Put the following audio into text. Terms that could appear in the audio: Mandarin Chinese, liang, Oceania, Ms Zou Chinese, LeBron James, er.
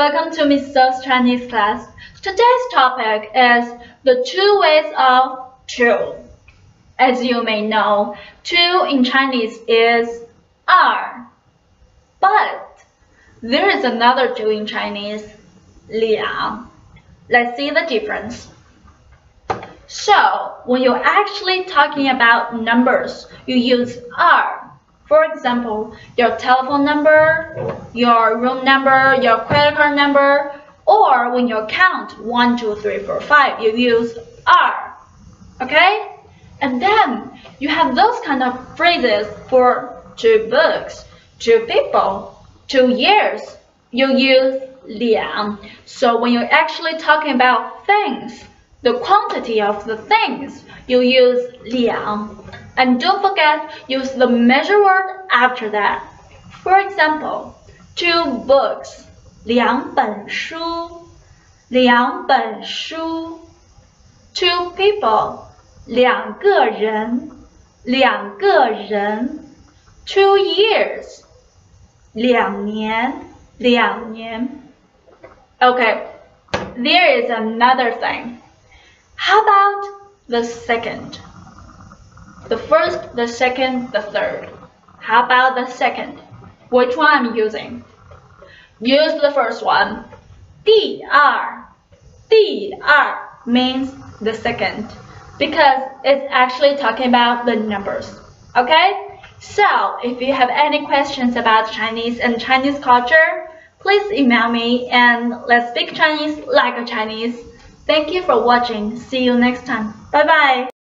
Welcome to Ms Zou's Chinese class. Today's topic is the two ways of two. As you may know, two in Chinese is er, but there is another two in Chinese, liang. Let's see the difference. So, when you're actually talking about numbers, you use er. For example, your telephone number, your room number, your credit card number, or when you count 1, 2, 3, 4, 5, you use are. Okay? And then you have those kind of phrases for two books, two people, 2 years. You use liang. So when you're actually talking about things, the quantity of the things, you use liang. And don't forget, use the measure word after that. For example, two books, 2本书, 2本书. Two people, 2个人, 2个人. 2 years, 2年, 2年. Okay, there is another thing. How about the second? The first, the second, the third. How about the second? Which one I'm using? Use the first one. 第二. 第二 means the second because it's actually talking about the numbers. Okay? So, if you have any questions about Chinese and Chinese culture, please email me and let's speak Chinese like a Chinese. Thank you for watching. See you next time. Bye bye.